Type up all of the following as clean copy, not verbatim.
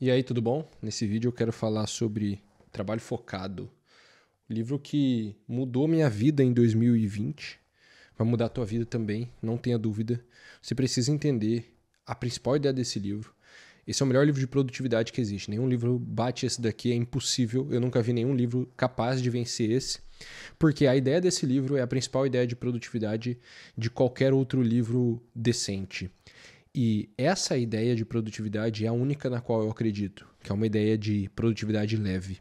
E aí, tudo bom? Nesse vídeo eu quero falar sobre Trabalho Focado, um livro que mudou minha vida em 2020, vai mudar a tua vida também, não tenha dúvida. Você precisa entender a principal ideia desse livro. Esse é o melhor livro de produtividade que existe, nenhum livro bate esse daqui, é impossível, eu nunca vi nenhum livro capaz de vencer esse. Porque a ideia desse livro é a principal ideia de produtividade de qualquer outro livro decente. E essa ideia de produtividade é a única na qual eu acredito, que é uma ideia de produtividade leve,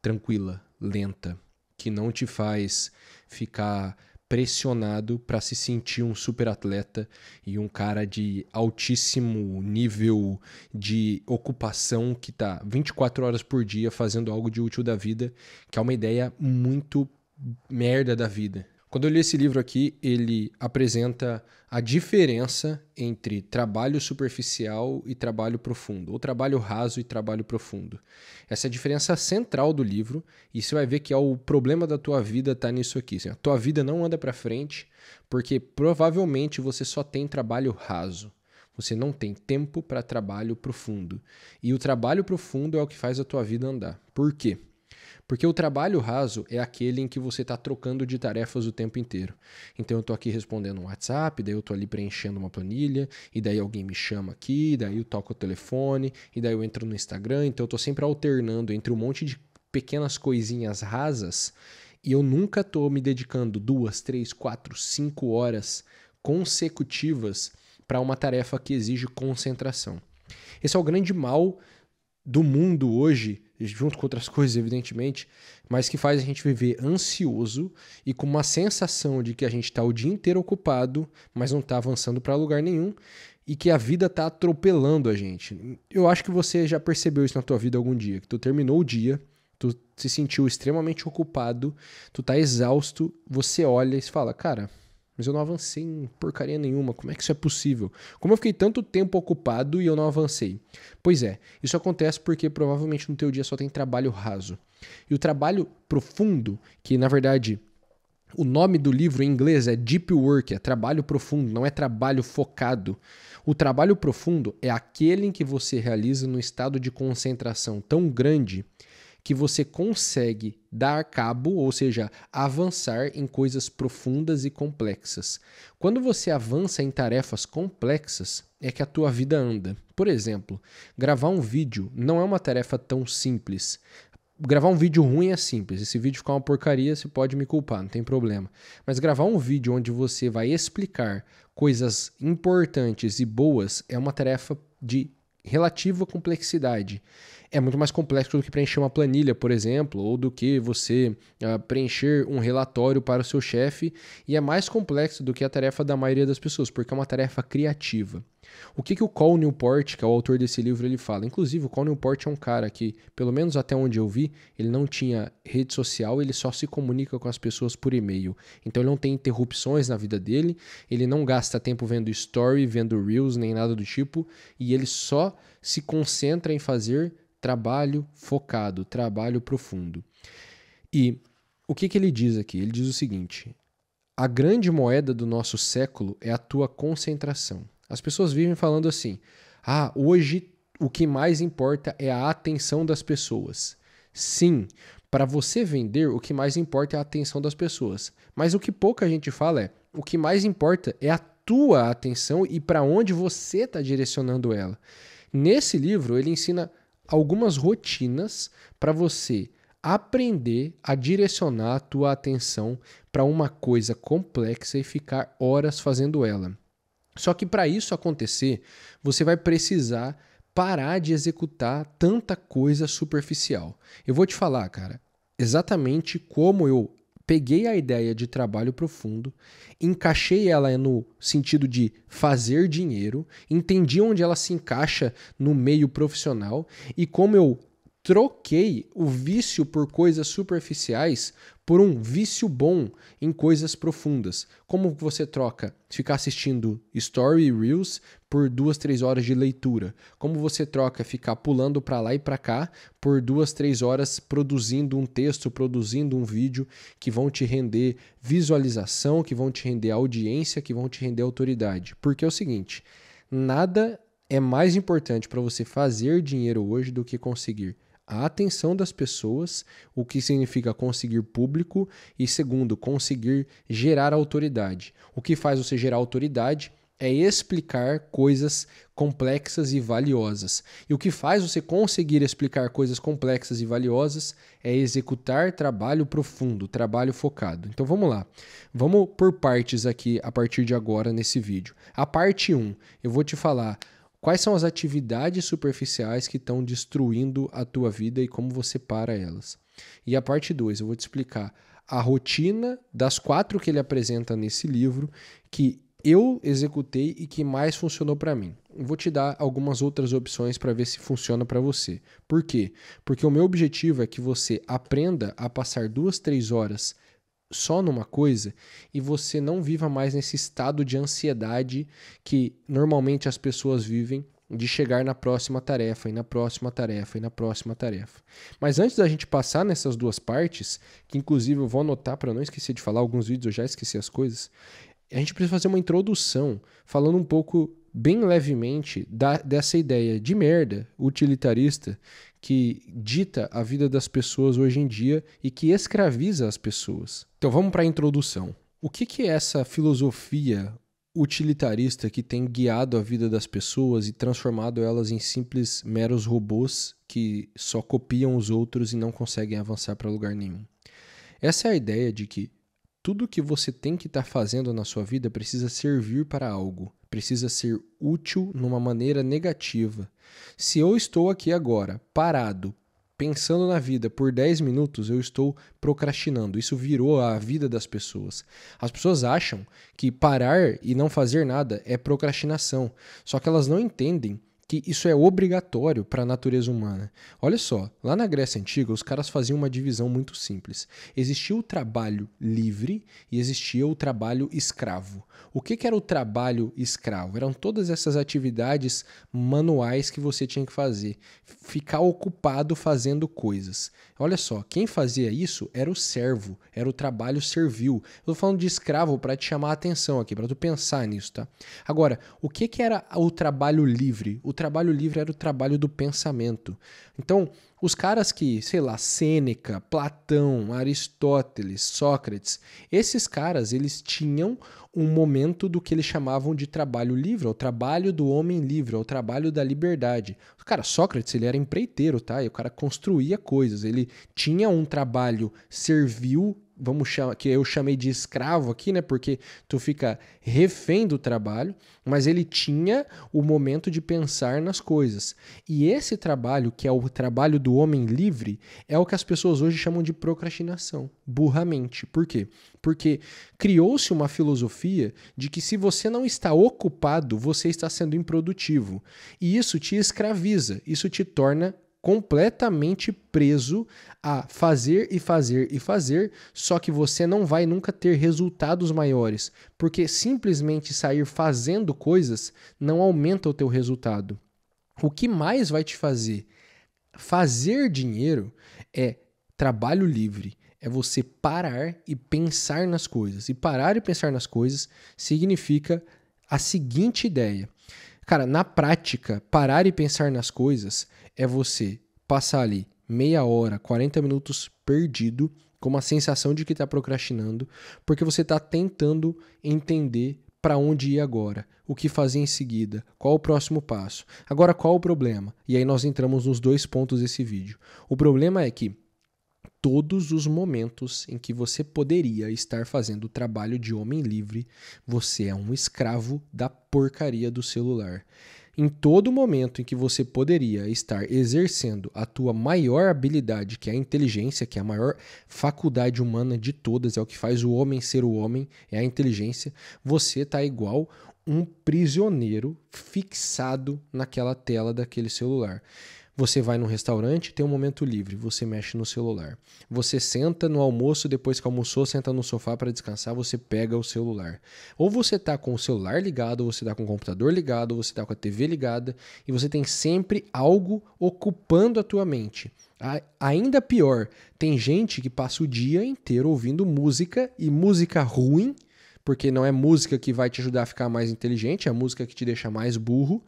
tranquila, lenta, que não te faz ficar pressionado para se sentir um super atleta e um cara de altíssimo nível de ocupação que tá 24 horas por dia fazendo algo de útil da vida, que é uma ideia muito merda da vida. Quando eu li esse livro aqui, ele apresenta a diferença entre trabalho superficial e trabalho profundo, ou trabalho raso e trabalho profundo. Essa é a diferença central do livro, e você vai ver que é o problema da tua vida está nisso aqui. A tua vida não anda para frente porque provavelmente você só tem trabalho raso. Você não tem tempo para trabalho profundo. E o trabalho profundo é o que faz a tua vida andar. Por quê? Porque o trabalho raso é aquele em que você está trocando de tarefas o tempo inteiro. Então eu estou aqui respondendo um WhatsApp, daí eu estou ali preenchendo uma planilha, e daí alguém me chama aqui, daí eu toco o telefone, e daí eu entro no Instagram. Então eu estou sempre alternando entre um monte de pequenas coisinhas rasas e eu nunca estou me dedicando 2, 3, 4, 5 horas consecutivas para uma tarefa que exige concentração. Esse é o grande mal do mundo hoje, junto com outras coisas, evidentemente, mas que faz a gente viver ansioso e com uma sensação de que a gente está o dia inteiro ocupado, mas não está avançando para lugar nenhum e que a vida está atropelando a gente. Eu acho que você já percebeu isso na tua vida algum dia, que tu terminou o dia, tu se sentiu extremamente ocupado, tu tá exausto, você olha e se fala, cara, mas eu não avancei em porcaria nenhuma. Como é que isso é possível? Como eu fiquei tanto tempo ocupado e eu não avancei? Pois é, isso acontece porque provavelmente no teu dia só tem trabalho raso. E o trabalho profundo, que na verdade o nome do livro em inglês é Deep Work, é trabalho profundo, não é trabalho focado. O trabalho profundo é aquele em que você realiza num estado de concentração tão grande que você consegue dar cabo, ou seja, avançar em coisas profundas e complexas. Quando você avança em tarefas complexas, é que a tua vida anda. Por exemplo, gravar um vídeo não é uma tarefa tão simples. Gravar um vídeo ruim é simples. Esse vídeo ficar uma porcaria, você pode me culpar, não tem problema. Mas gravar um vídeo onde você vai explicar coisas importantes e boas é uma tarefa de relativa complexidade. É muito mais complexo do que preencher uma planilha, por exemplo, ou do que você preencher um relatório para o seu chefe, e é mais complexo do que a tarefa da maioria das pessoas, porque é uma tarefa criativa. O que o Cal Newport, que é o autor desse livro, ele fala? Inclusive, o Cal Newport é um cara que, pelo menos até onde eu vi, ele não tinha rede social, ele só se comunica com as pessoas por e-mail. Então ele não tem interrupções na vida dele, ele não gasta tempo vendo story, vendo reels, nem nada do tipo, e ele só se concentra em fazer trabalho focado, trabalho profundo. E o que ele diz aqui? Ele diz o seguinte: a grande moeda do nosso século é a tua concentração. As pessoas vivem falando assim, ah, hoje o que mais importa é a atenção das pessoas. Sim, para você vender, o que mais importa é a atenção das pessoas. Mas o que pouca gente fala é, o que mais importa é a tua atenção e para onde você está direcionando ela. Nesse livro, ele ensina algumas rotinas para você aprender a direcionar a tua atenção para uma coisa complexa e ficar horas fazendo ela. Só que para isso acontecer, você vai precisar parar de executar tanta coisa superficial. Eu vou te falar, cara, exatamente como eu peguei a ideia de trabalho profundo, encaixei ela no sentido de fazer dinheiro, entendi onde ela se encaixa no meio profissional e como eu troquei o vício por coisas superficiais por um vício bom em coisas profundas. Como você troca ficar assistindo story reels por 2, 3 horas de leitura? Como você troca ficar pulando para lá e para cá por 2, 3 horas produzindo um texto, produzindo um vídeo que vão te render visualização, que vão te render audiência, que vão te render autoridade? Porque é o seguinte, nada É mais importante para você fazer dinheiro hoje do que conseguir a atenção das pessoas, o que significa conseguir público e, segundo, conseguir gerar autoridade. O que faz você gerar autoridade é explicar coisas complexas e valiosas. E o que faz você conseguir explicar coisas complexas e valiosas é executar trabalho profundo, trabalho focado. Então vamos lá. Vamos por partes aqui a partir de agora nesse vídeo. A parte 1, eu vou te falar quais são as atividades superficiais que estão destruindo a tua vida e como você para elas. E a parte 2, eu vou te explicar a rotina das 4 que ele apresenta nesse livro que eu executei e que mais funcionou para mim. Vou te dar algumas outras opções para ver se funciona para você. Por quê? Porque o meu objetivo é que você aprenda a passar 2, 3 horas só numa coisa e você não viva mais nesse estado de ansiedade que normalmente as pessoas vivem de chegar na próxima tarefa, e na próxima tarefa, e na próxima tarefa. Mas antes da gente passar nessas duas partes, que inclusive eu vou anotar para não esquecer de falar, alguns vídeos eu já esqueci as coisas, a gente precisa fazer uma introdução falando um pouco, bem levemente, dessa ideia de merda utilitarista que dita a vida das pessoas hoje em dia e que escraviza as pessoas. Então vamos para a introdução. O que é essa filosofia utilitarista que tem guiado a vida das pessoas e transformado elas em simples meros robôs que só copiam os outros e não conseguem avançar para lugar nenhum? Essa é a ideia de que tudo que você tem que estar fazendo na sua vida precisa servir para algo, precisa ser útil numa maneira negativa. Se eu estou aqui agora, parado, pensando na vida por 10 minutos, eu estou procrastinando. Isso virou a vida das pessoas. As pessoas acham que parar e não fazer nada é procrastinação, só que elas não entendem que isso é obrigatório para a natureza humana. Olha só, lá na Grécia Antiga, os caras faziam uma divisão muito simples. Existia o trabalho livre e existia o trabalho escravo. O que era o trabalho escravo? Eram todas essas atividades manuais que você tinha que fazer. Ficar ocupado fazendo coisas. Olha só, quem fazia isso era o servo, era o trabalho servil. Eu tô falando de escravo para te chamar a atenção aqui, para tu pensar nisso, tá? Agora, o que era o trabalho livre? O trabalho livre era o trabalho do pensamento. Então, os caras que, sei lá, Sêneca, Platão, Aristóteles, Sócrates, esses caras, eles tinham um momento do que eles chamavam de trabalho livre, o trabalho do homem livre, o trabalho da liberdade. Cara, Sócrates, ele era empreiteiro, tá? E o cara construía coisas, ele tinha um trabalho servil, vamos chamar, que eu chamei de escravo aqui, né? Porque tu fica refém do trabalho, mas ele tinha o momento de pensar nas coisas. E esse trabalho, que é o trabalho do homem livre, é o que as pessoas hoje chamam de procrastinação, burramente. Por quê? Porque criou-se uma filosofia de que se você não está ocupado, você está sendo improdutivo. E isso te escraviza, isso te torna completamente preso a fazer e fazer e fazer, só que você não vai nunca ter resultados maiores, porque simplesmente sair fazendo coisas não aumenta o teu resultado. O que mais vai te fazer dinheiro é trabalho livre, é você parar e pensar nas coisas. E parar e pensar nas coisas significa a seguinte ideia. Cara, na prática, parar e pensar nas coisas é você passar ali meia hora, 40 minutos perdido, com uma sensação de que está procrastinando, porque você está tentando entender para onde ir agora, o que fazer em seguida, qual o próximo passo. Agora, qual o problema? E aí nós entramos nos dois pontos desse vídeo. O problema é que todos os momentos em que você poderia estar fazendo o trabalho de homem livre, você é um escravo da porcaria do celular. Em todo momento em que você poderia estar exercendo a tua maior habilidade, que é a inteligência, que é a maior faculdade humana de todas, é o que faz o homem ser o homem, é a inteligência, você está igual um prisioneiro fixado naquela tela daquele celular. Você vai num restaurante, tem um momento livre, você mexe no celular. Você senta no almoço, depois que almoçou, senta no sofá para descansar, você pega o celular. Ou você tá com o celular ligado, ou você tá com o computador ligado, ou você tá com a TV ligada, e você tem sempre algo ocupando a tua mente. Ainda pior, tem gente que passa o dia inteiro ouvindo música, e música ruim, porque não é música que vai te ajudar a ficar mais inteligente, é música que te deixa mais burro.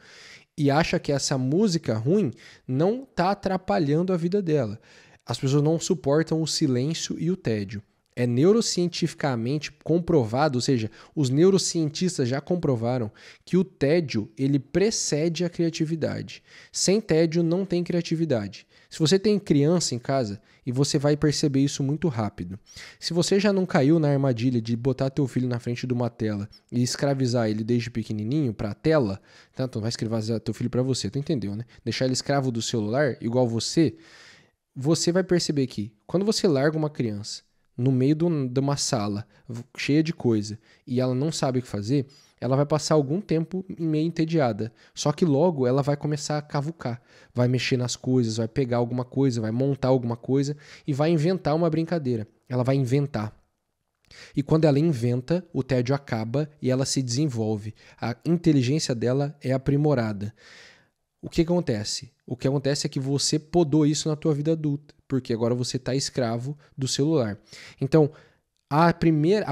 e acha que essa música ruim não está atrapalhando a vida dela. As pessoas não suportam o silêncio e o tédio. É neurocientificamente comprovado, ou seja, os neurocientistas já comprovaram que o tédio ele precede a criatividade. Sem tédio não tem criatividade. Se você tem criança em casa, e você vai perceber isso muito rápido. Se você já não caiu na armadilha de botar teu filho na frente de uma tela e escravizar ele desde pequenininho para a tela, tanto vai escravizar teu filho para você, tu entendeu, né? Deixar ele escravo do celular, igual você vai perceber que quando você larga uma criança no meio de uma sala cheia de coisa e ela não sabe o que fazer, ela vai passar algum tempo meio entediada. Só que logo ela vai começar a cavucar. Vai mexer nas coisas, vai pegar alguma coisa, vai montar alguma coisa e vai inventar uma brincadeira. Ela vai inventar. E quando ela inventa, o tédio acaba e ela se desenvolve. A inteligência dela é aprimorada. O que acontece? O que acontece é que você podou isso na tua vida adulta, porque agora você está escravo do celular. Então, a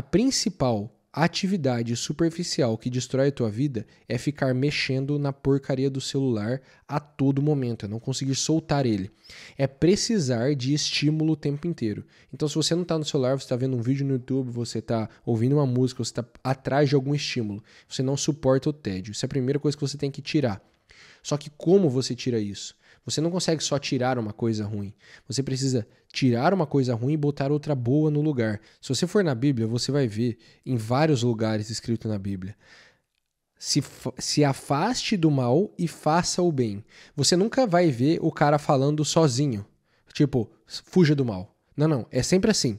principal atividade superficial que destrói a tua vida é ficar mexendo na porcaria do celular a todo momento, é não conseguir soltar ele. É precisar de estímulo o tempo inteiro. Então, se você não está no celular, você está vendo um vídeo no YouTube, você está ouvindo uma música, você está atrás de algum estímulo, você não suporta o tédio. Isso é a primeira coisa que você tem que tirar. Só que como você tira isso? Você não consegue só tirar uma coisa ruim. Você precisa tirar uma coisa ruim e botar outra boa no lugar. Se você for na Bíblia, você vai ver em vários lugares escrito na Bíblia: se afaste do mal e faça o bem. Você nunca vai ver o cara falando sozinho. Tipo, fuja do mal. Não, não. É sempre assim.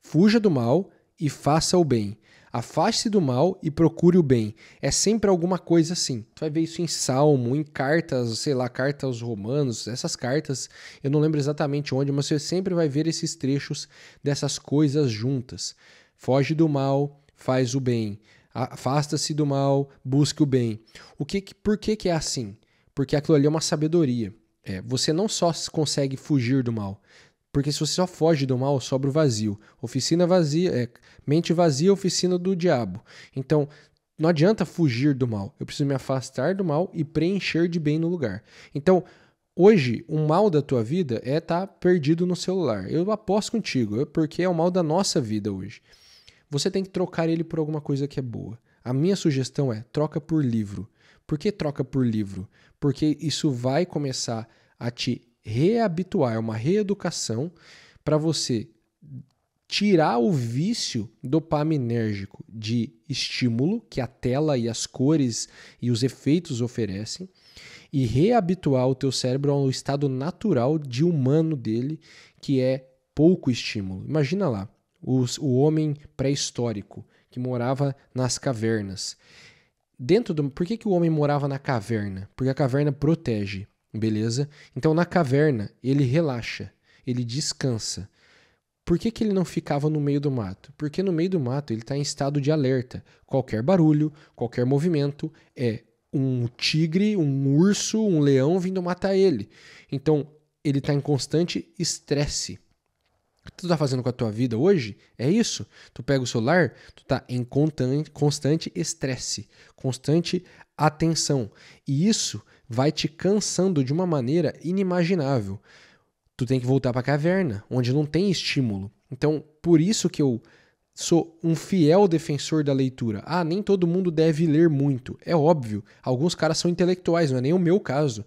Fuja do mal e faça o bem. Afaste-se do mal e procure o bem. É sempre alguma coisa assim. Tu vai ver isso em Salmo, em cartas, sei lá, cartas aos Romanos, essas cartas, eu não lembro exatamente onde, mas você sempre vai ver esses trechos dessas coisas juntas. Foge do mal, faz o bem. Afasta-se do mal, busque o bem. Por que é assim? Porque aquilo ali é uma sabedoria. Você não só consegue fugir do mal, porque se você só foge do mal, sobra o vazio. Oficina vazia, mente vazia, oficina do diabo. Então, não adianta fugir do mal. Eu preciso me afastar do mal e preencher de bem no lugar. Então, hoje, o mal da tua vida é estar perdido no celular. Eu aposto contigo, porque é o mal da nossa vida hoje. Você tem que trocar ele por alguma coisa que é boa. A minha sugestão é troca por livro. Por que troca por livro? Porque isso vai começar a te reabituar, uma reeducação para você tirar o vício dopaminérgico de estímulo que a tela e as cores e os efeitos oferecem e reabituar o teu cérebro ao estado natural de humano dele, que é pouco estímulo. Imagina lá, o homem pré-histórico que morava nas cavernas. Por que que o homem morava na caverna? Porque a caverna protege. Beleza? Então, na caverna, ele relaxa, ele descansa. Por que que ele não ficava no meio do mato? Porque no meio do mato ele está em estado de alerta. Qualquer barulho, qualquer movimento é um tigre, um urso, um leão vindo matar ele. Então, ele está em constante estresse. O que tu tá fazendo com a tua vida hoje é isso. Tu pega o celular, tu tá em constante estresse, constante atenção. E isso vai te cansando de uma maneira inimaginável. Tu tem que voltar para a caverna, onde não tem estímulo. Então, por isso que eu sou um fiel defensor da leitura. Ah, nem todo mundo deve ler muito. É óbvio, alguns caras são intelectuais, não é nem o meu caso.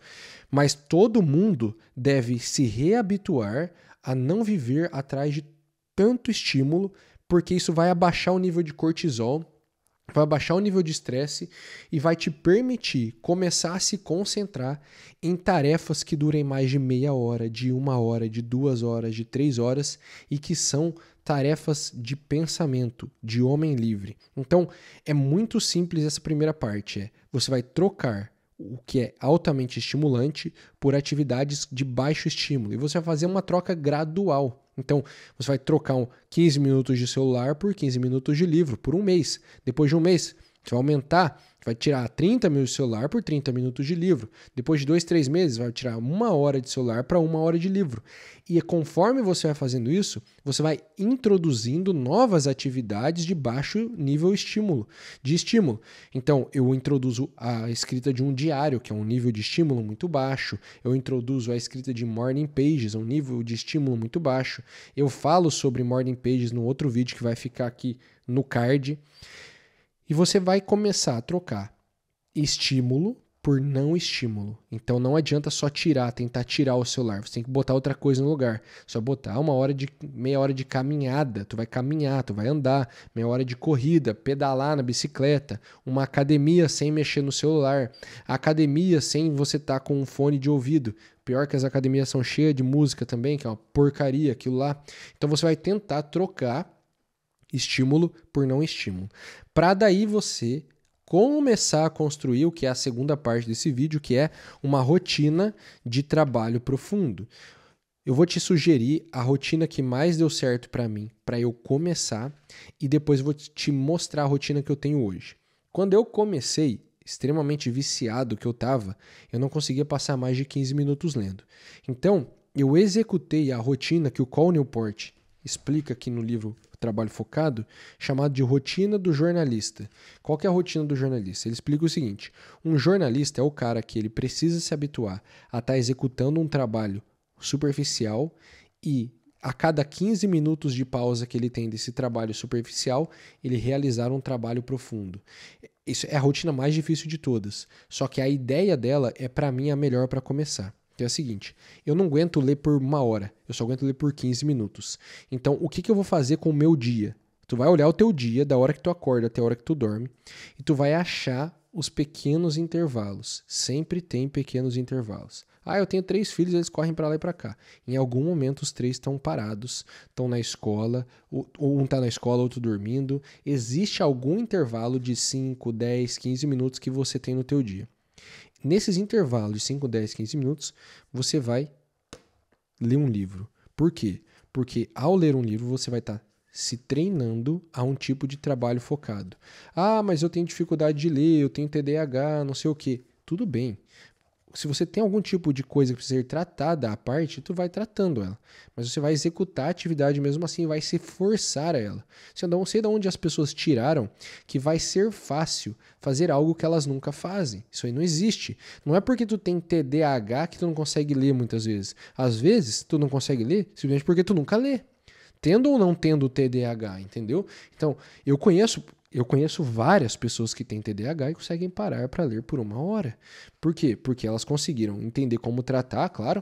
Mas todo mundo deve se reabituar a não viver atrás de tanto estímulo, porque isso vai abaixar o nível de cortisol, vai abaixar o nível de estresse e vai te permitir começar a se concentrar em tarefas que durem mais de meia hora, de uma hora, de 2 horas, de 3 horas e que são tarefas de pensamento, de homem livre. Então, é muito simples essa primeira parte. Você vai trocar o que é altamente estimulante por atividades de baixo estímulo. E você vai fazer uma troca gradual. Então, você vai trocar 15 minutos de celular por 15 minutos de livro por um mês. Depois de um mês, você vai aumentar, Vai tirar 30 minutos de celular por 30 minutos de livro. Depois de 2, 3 meses, vai tirar 1 hora de celular para 1 hora de livro. E conforme você vai fazendo isso, você vai introduzindo novas atividades de baixo nível de estímulo. Então, eu introduzo a escrita de um diário, que é um nível de estímulo muito baixo. Eu introduzo a escrita de morning pages, um nível de estímulo muito baixo. Eu falo sobre morning pages no outro vídeo que vai ficar aqui no card. E você vai começar a trocar estímulo por não estímulo. Então não adianta só tentar tirar o celular. Você tem que botar outra coisa no lugar. Só botar meia hora de caminhada. Tu vai caminhar, tu vai andar. Meia hora de corrida, pedalar na bicicleta. Uma academia sem mexer no celular. A academia sem você estar com um fone de ouvido. Pior que as academias são cheias de música também, que é uma porcaria aquilo lá. Então você vai tentar trocar estímulo por não estímulo, para daí você começar a construir o que é a segunda parte desse vídeo, que é uma rotina de trabalho profundo. Eu vou te sugerir a rotina que mais deu certo para mim, para eu começar, e depois vou te mostrar a rotina que eu tenho hoje. Quando eu comecei, extremamente viciado que eu estava, eu não conseguia passar mais de 15 minutos lendo. Então, eu executei a rotina que o Cal Newport explica aqui no livro Trabalho Focado, chamado de rotina do jornalista. Qual que é a rotina do jornalista? Ele explica o seguinte: um jornalista é o cara que ele precisa se habituar a estar executando um trabalho superficial, e a cada 15 minutos de pausa que ele tem desse trabalho superficial, ele realizar um trabalho profundo. Isso é a rotina mais difícil de todas, só que a ideia dela é, para mim, a melhor para começar. Que é o seguinte: eu não aguento ler por 1 hora, eu só aguento ler por 15 minutos. Então, o que eu vou fazer com o meu dia? Tu vai olhar o teu dia, da hora que tu acorda até a hora que tu dorme, e tu vai achar os pequenos intervalos. Sempre tem pequenos intervalos. Ah, eu tenho 3 filhos, eles correm para lá e para cá. Em algum momento os 3 estão parados, estão na escola, ou um está na escola, outro dormindo. Existe algum intervalo de 5, 10, 15 minutos que você tem no teu dia. Nesses intervalos de 5, 10, 15 minutos, você vai ler um livro. Por quê? Porque ao ler um livro, você vai estar se treinando a um tipo de trabalho focado. Ah, mas eu tenho dificuldade de ler, eu tenho TDAH, não sei o quê. Tudo bem. Se você tem algum tipo de coisa que precisa ser tratada à parte, tu vai tratando ela. Mas você vai executar a atividade mesmo assim, vai se forçar a ela. Eu não sei de onde as pessoas tiraram que vai ser fácil fazer algo que elas nunca fazem. Isso aí não existe. Não é porque tu tem TDAH que tu não consegue ler muitas vezes. Às vezes, tu não consegue ler simplesmente porque tu nunca lê. Tendo ou não tendo TDAH, entendeu? Então, eu conheço várias pessoas que têm TDAH e conseguem parar para ler por 1 hora. Por quê? Porque elas conseguiram entender como tratar, claro,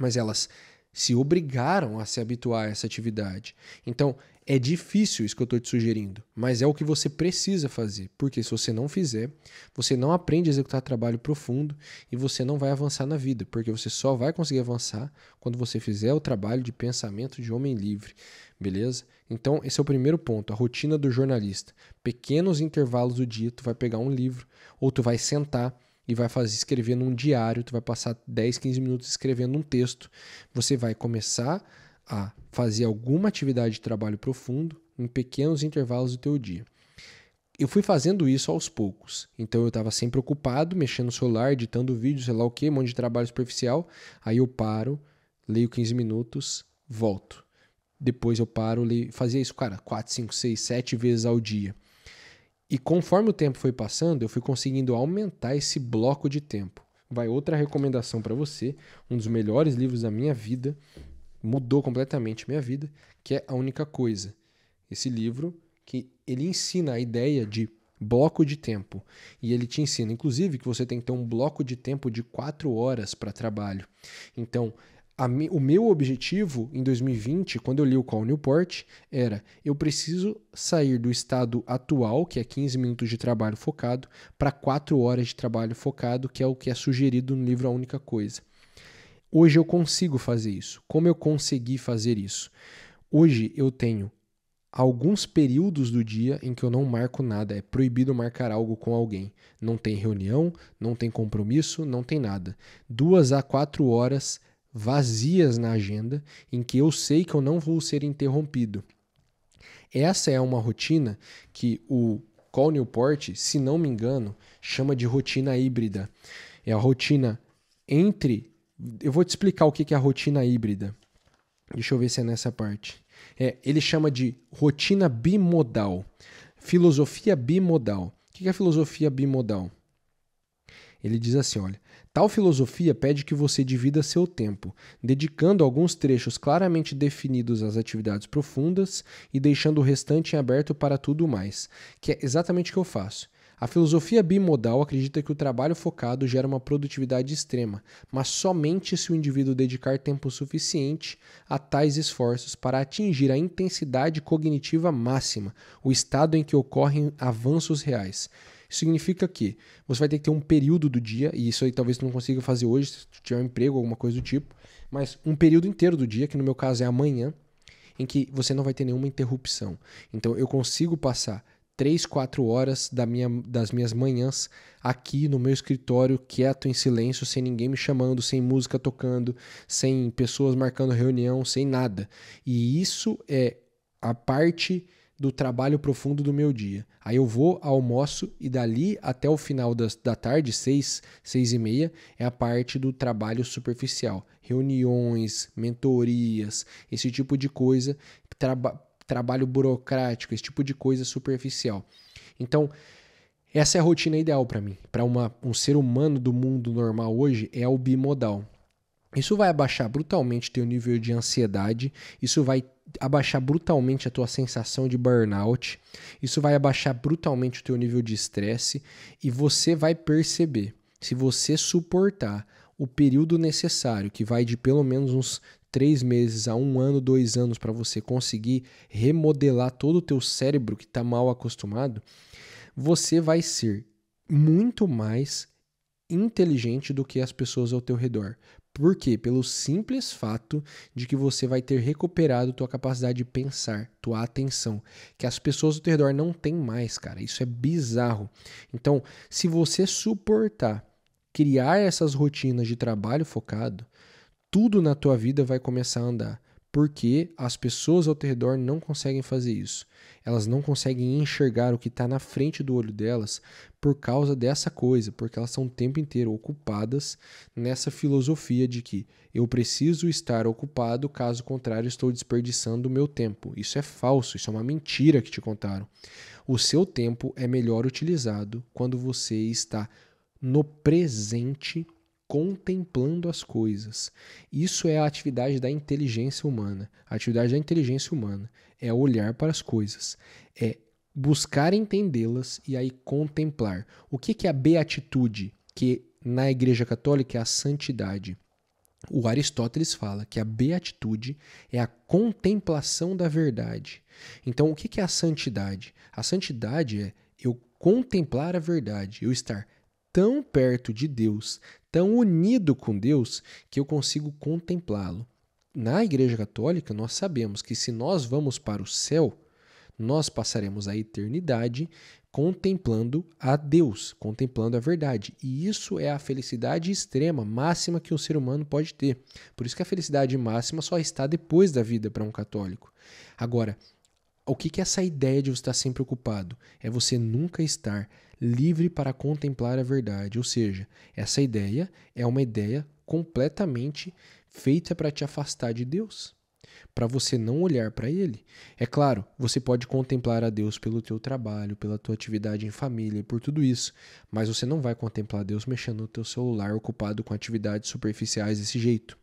mas elas se obrigaram a se habituar a essa atividade. Então, é difícil isso que eu estou te sugerindo, mas é o que você precisa fazer, porque se você não fizer, você não aprende a executar trabalho profundo e você não vai avançar na vida, porque você só vai conseguir avançar quando você fizer o trabalho de pensamento de homem livre, beleza? Então, esse é o primeiro ponto, a rotina do jornalista. Pequenos intervalos do dia, tu vai pegar um livro ou tu vai sentar e vai escrever num diário, tu vai passar 10, 15 minutos escrevendo um texto. Você vai começar a fazer alguma atividade de trabalho profundo em pequenos intervalos do teu dia. Eu fui fazendo isso aos poucos. Então eu estava sempre ocupado, mexendo no celular, editando vídeo, sei lá o quê, um monte de trabalho superficial. Aí eu paro, leio 15 minutos, volto. Depois eu paro, leio. Fazia isso, cara, 4, 5, 6, 7 vezes ao dia. E conforme o tempo foi passando, eu fui conseguindo aumentar esse bloco de tempo. Vai outra recomendação para você, um dos melhores livros da minha vida, mudou completamente a minha vida, que é A Única Coisa. Esse livro que ele ensina a ideia de bloco de tempo. E ele te ensina, inclusive, que você tem que ter um bloco de tempo de 4 horas para trabalho. Então, o meu objetivo em 2020, quando eu li o Cal Newport, era: eu preciso sair do estado atual, que é 15 minutos de trabalho focado, para 4 horas de trabalho focado, que é o que é sugerido no livro A Única Coisa. Hoje eu consigo fazer isso. Como eu consegui fazer isso? Hoje eu tenho alguns períodos do dia em que eu não marco nada. É proibido marcar algo com alguém. Não tem reunião, não tem compromisso, não tem nada. 2 a 4 horas vazias na agenda, em que eu sei que eu não vou ser interrompido. Essa é uma rotina que o Cal Newport, se não me engano, chama de rotina híbrida. É a rotina entre... Eu vou te explicar o que é a rotina híbrida. Deixa eu ver se é nessa parte. É, ele chama de rotina bimodal. Filosofia bimodal. O que é filosofia bimodal? Ele diz assim, olha, tal filosofia pede que você divida seu tempo, dedicando alguns trechos claramente definidos às atividades profundas e deixando o restante em aberto para tudo mais, que é exatamente o que eu faço. A filosofia bimodal acredita que o trabalho focado gera uma produtividade extrema, mas somente se o indivíduo dedicar tempo suficiente a tais esforços para atingir a intensidade cognitiva máxima, o estado em que ocorrem avanços reais. Isso significa que você vai ter que ter um período do dia, e isso aí talvez você não consiga fazer hoje, se tiver um emprego, alguma coisa do tipo, mas um período inteiro do dia, que no meu caso é amanhã, em que você não vai ter nenhuma interrupção. Então eu consigo passar 3, 4 horas das minhas manhãs aqui no meu escritório, quieto, em silêncio, sem ninguém me chamando, sem música tocando, sem pessoas marcando reunião, sem nada. E isso é a parte do trabalho profundo do meu dia. Aí eu vou, almoço, e dali até o final da tarde, 6, 6:30, é a parte do trabalho superficial. Reuniões, mentorias, esse tipo de coisa, trabalho burocrático, esse tipo de coisa superficial. Então, essa é a rotina ideal para mim. Para um ser humano do mundo normal hoje, é o bimodal. Isso vai abaixar brutalmente teu nível de ansiedade, isso vai abaixar brutalmente a tua sensação de burnout, isso vai abaixar brutalmente o teu nível de estresse, e você vai perceber, se você suportar o período necessário, que vai de pelo menos uns 3 meses a 1 ano, 2 anos, para você conseguir remodelar todo o teu cérebro que está mal acostumado, você vai ser muito mais inteligente do que as pessoas ao teu redor. Por quê? Pelo simples fato de que você vai ter recuperado tua capacidade de pensar, tua atenção, que as pessoas ao teu redor não têm mais, cara. Isso é bizarro. Então, se você suportar criar essas rotinas de trabalho focado, tudo na tua vida vai começar a andar, porque as pessoas ao teu redor não conseguem fazer isso. Elas não conseguem enxergar o que está na frente do olho delas por causa dessa coisa, porque elas estão o tempo inteiro ocupadas nessa filosofia de que eu preciso estar ocupado, caso contrário estou desperdiçando o meu tempo. Isso é falso, isso é uma mentira que te contaram. O seu tempo é melhor utilizado quando você está no presente, contemplando as coisas. Isso é a atividade da inteligência humana. A atividade da inteligência humana é olhar para as coisas, é buscar entendê-las e aí contemplar. O que é a beatitude, que na Igreja Católica é a santidade? O Aristóteles fala que a beatitude é a contemplação da verdade. Então, o que é a santidade? A santidade é eu contemplar a verdade, eu estar tão perto de Deus, tão unido com Deus, que eu consigo contemplá-lo. Na Igreja Católica, nós sabemos que se nós vamos para o céu, nós passaremos a eternidade contemplando a Deus, contemplando a verdade. E isso é a felicidade extrema, máxima, que um ser humano pode ter. Por isso que a felicidade máxima só está depois da vida para um católico. Agora, o que é essa ideia de você estar sempre ocupado? É você nunca estar livre para contemplar a verdade. Ou seja, essa ideia é uma ideia completamente feita para te afastar de Deus, para você não olhar para Ele. É claro, você pode contemplar a Deus pelo teu trabalho, pela tua atividade em família, por tudo isso, mas você não vai contemplar Deus mexendo no teu celular, ocupado com atividades superficiais desse jeito.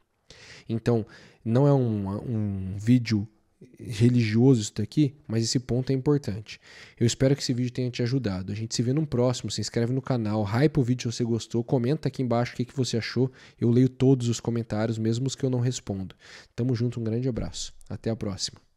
Então, não é um vídeo religioso isso daqui, mas esse ponto é importante. Eu espero que esse vídeo tenha te ajudado. A gente se vê no próximo, se inscreve no canal, hype o vídeo se você gostou, comenta aqui embaixo o que você achou, eu leio todos os comentários, mesmo os que eu não respondo. Tamo junto, um grande abraço, até a próxima.